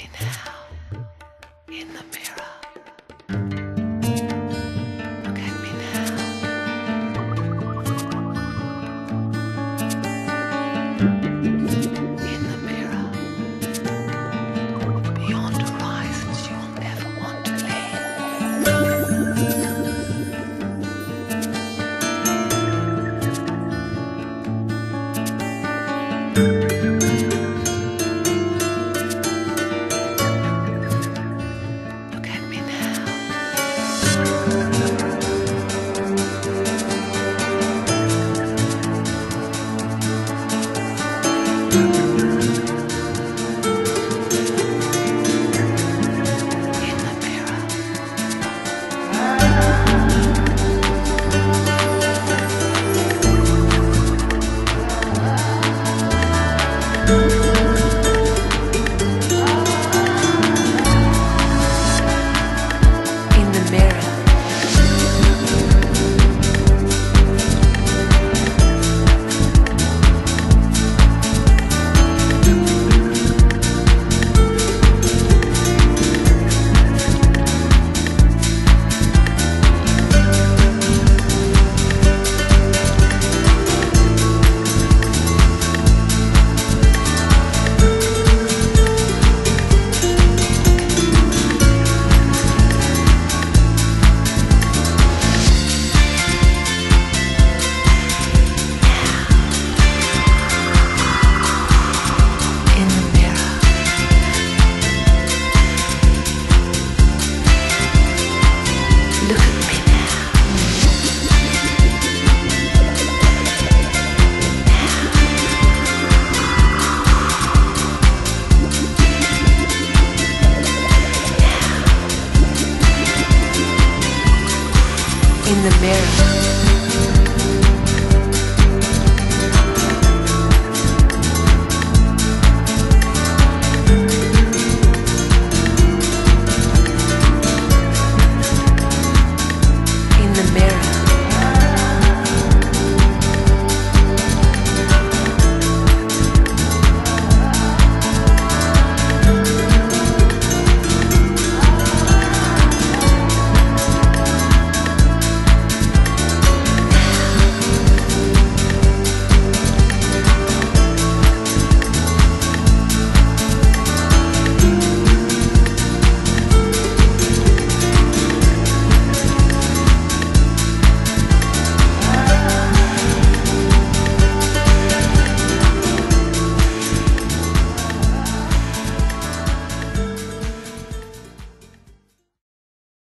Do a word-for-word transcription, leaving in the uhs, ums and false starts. me now in the mirror. Look at me now in the mirror. Beyond horizons you will never want to leave. In the mirror.